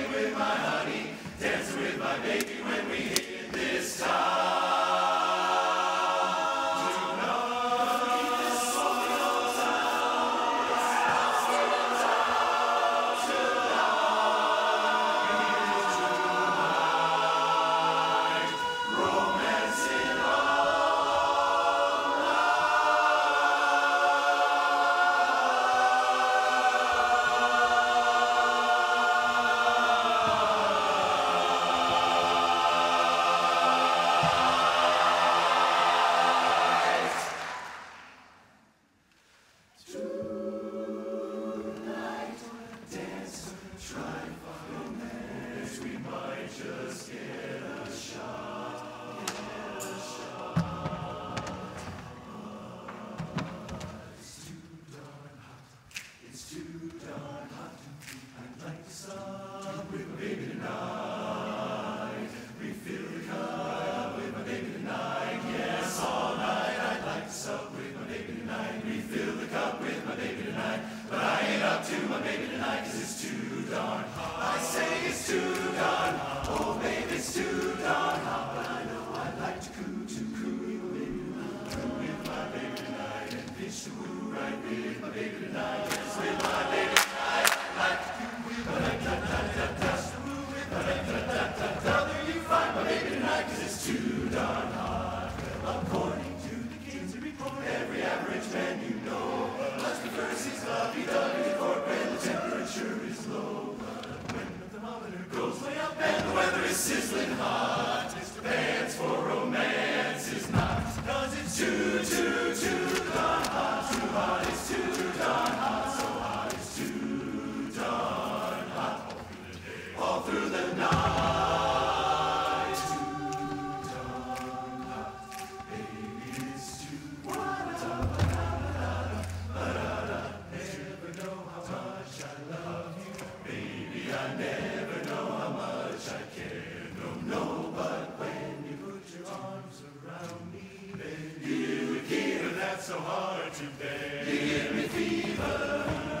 play with my honey, dance with my baby when we hit this town. Do not forget this old town. This house is out to light. Romance in all just get a shot, get a shot. It's too darn hot, it's too darn hot. I'd like the sun with my baby tonight. Refill the cup with my baby tonight. Yes, all night. I'd like to sup with my baby tonight. Refill the cup with my baby tonight. But I ain't up to my baby tonight, 'cause it's too darn hot. I say it's too darn hot. Oh, baby, it's too darn hot, but I know I'd like to coo with my baby tonight, and fish to woo right with my baby tonight, yes, with my baby tonight, I'd like to coo with my baby tonight, woo with my baby tonight, brother, you find my baby tonight, 'cause it's too darn hot. Well, according to the Kinsey report, every average man you know must be versus lovey-dovey, when the temperature is low, when the thermometer goes way up and the weather is sizzling hot, Mr. Pants for romance is not, 'cause it's too darn hot. Too hot, it's too darn hot. So hot, it's too darn hot. All through the night. Too darn hot. Baby, it's too never know how much I love you. Baby, I never know how much I care. No, but when you put your arms around me, baby, you give me fever that's so hard to bear. You give me fever.